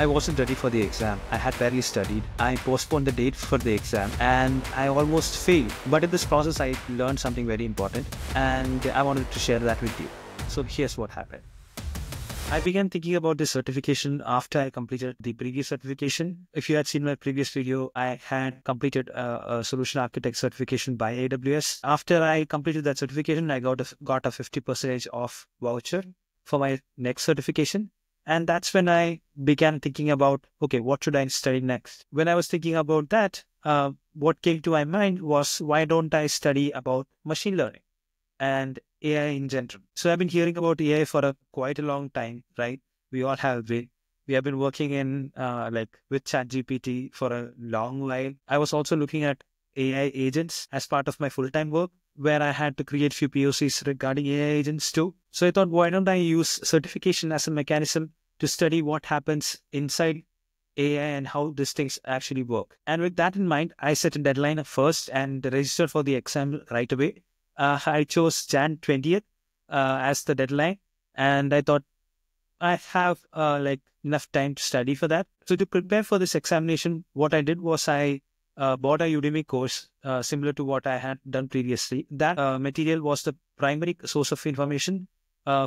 I wasn't ready for the exam. I had barely studied. I postponed the date for the exam and I almost failed. But in this process, I learned something very important and I wanted to share that with you. So here's what happened. I began thinking about this certification after I completed the previous certification. If you had seen my previous video, I had completed a solution architect certification by AWS. After I completed that certification, I got a 50% off voucher for my next certification. And that's when I began thinking about, okay, what should I study next? When I was thinking about that, what came to my mind was, why don't I study about machine learning and AI in general? So I've been hearing about AI for quite a long time, right? We all have been. We have been working in with ChatGPT for a long while. I was also looking at AI agents as part of my full-time work, where I had to create few POCs regarding AI agents too. So I thought, why don't I use certification as a mechanism to study what happens inside AI and how these things actually work? And with that in mind, I set a deadline first and registered for the exam right away. I chose Jan 20th as the deadline, and I thought I have enough time to study for that. So to prepare for this examination, what I did was I bought a Udemy course similar to what I had done previously. That material was the primary source of information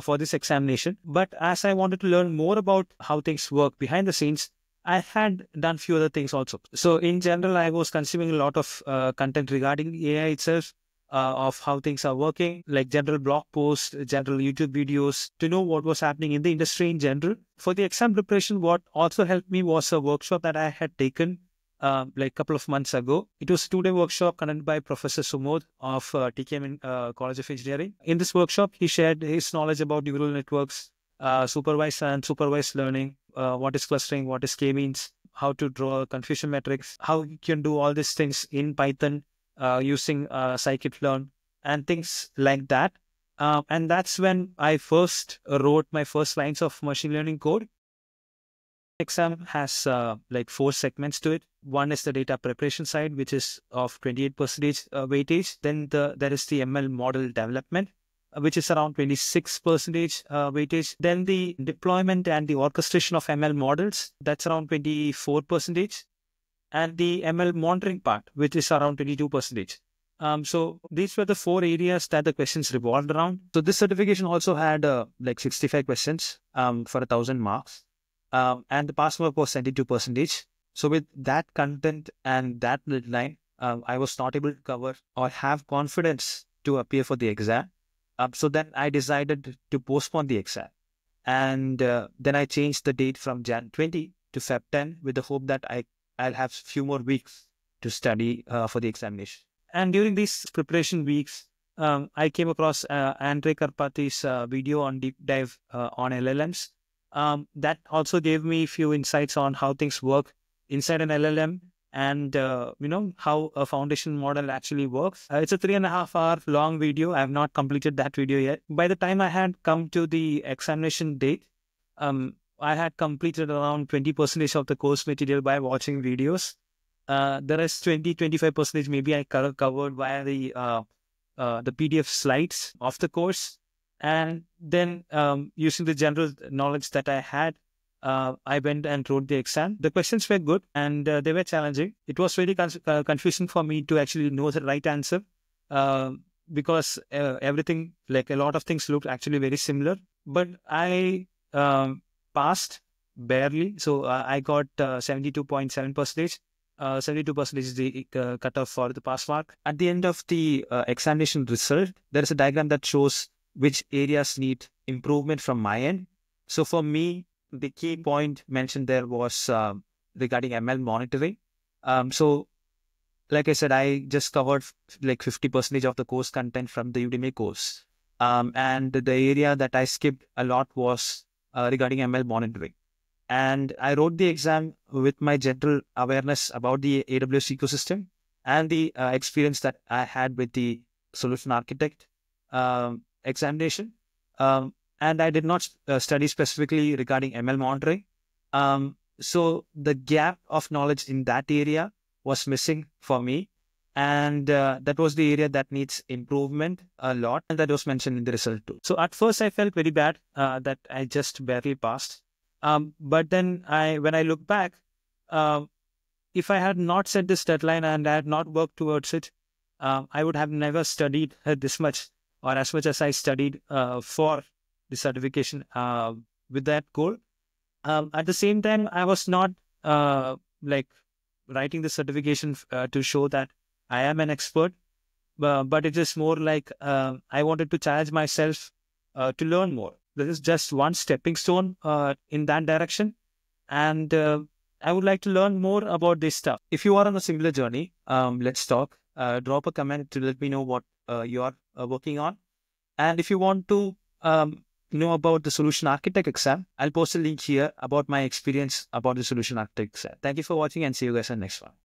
for this examination. But as I wanted to learn more about how things work behind the scenes, I had done few other things also. So in general, I was consuming a lot of content regarding AI itself, of how things are working, like general blog posts, general YouTube videos, to know what was happening in the industry in general. For the exam preparation, what also helped me was a workshop that I had taken a couple of months ago. It was a two-day workshop conducted by Professor Sumod of TKM College of Engineering. In this workshop, he shared his knowledge about neural networks, supervised and unsupervised learning, what is clustering, what is K-means, how to draw confusion metrics, how you can do all these things in Python, using scikit-learn and things like that. And that's when I first wrote my first lines of machine learning code. Exam has four segments to it. One is the data preparation side, which is of 28% weightage. Then there is the ML model development, which is around 26% weightage. Then the deployment and the orchestration of ML models, that's around 24%. And the ML monitoring part, which is around 22%. So these were the four areas that the questions revolved around. So this certification also had 65 questions for 1,000 marks, and the pass mark was 72%. So with that content and that deadline, I was not able to cover or have confidence to appear for the exam. So then I decided to postpone the exam, and then I changed the date from Jan 20 to Feb 10 with the hope that I'll have a few more weeks to study for the examination. And during these preparation weeks, I came across Andre Karpathy's video on deep dive on LLMs. That also gave me a few insights on how things work inside an LLM and, how a foundation model actually works. It's a 3.5 hour long video. I have not completed that video yet. By the time I had come to the examination date, I had completed around 20% of the course material by watching videos. The rest 25% maybe I covered via the PDF slides of the course. And then using the general knowledge that I had, I went and wrote the exam. The questions were good and they were challenging. It was very confusing for me to actually know the right answer because everything, a lot of things looked actually very similar. But I passed barely, so I got 72.7%. 72% is the cutoff for the pass mark. At the end of the examination result, there is a diagram that shows which areas need improvement from my end. So for me, the key point mentioned there was regarding ML monitoring. So like I said, I just covered 50% of the course content from the Udemy course. And the area that I skipped a lot was regarding ML monitoring. And I wrote the exam with my general awareness about the AWS ecosystem and the experience that I had with the solution architect examination. And I did not study specifically regarding ML monitoring. So the gap of knowledge in that area was missing for me. And that was the area that needs improvement a lot. And that was mentioned in the result too. So at first I felt very bad that I just barely passed. But then when I look back, if I had not set this deadline and I had not worked towards it, I would have never studied this much or as much as I studied for the certification with that goal. At the same time, I was not like writing the certification to show that I am an expert, but it is more like I wanted to challenge myself to learn more. This is just one stepping stone in that direction. And I would like to learn more about this stuff. If you are on a similar journey, let's talk. Drop a comment to let me know what you are working on. And if you want to know about the Solution Architect exam, I'll post a link here about my experience about the Solution Architect exam. Thank you for watching and see you guys in the next one.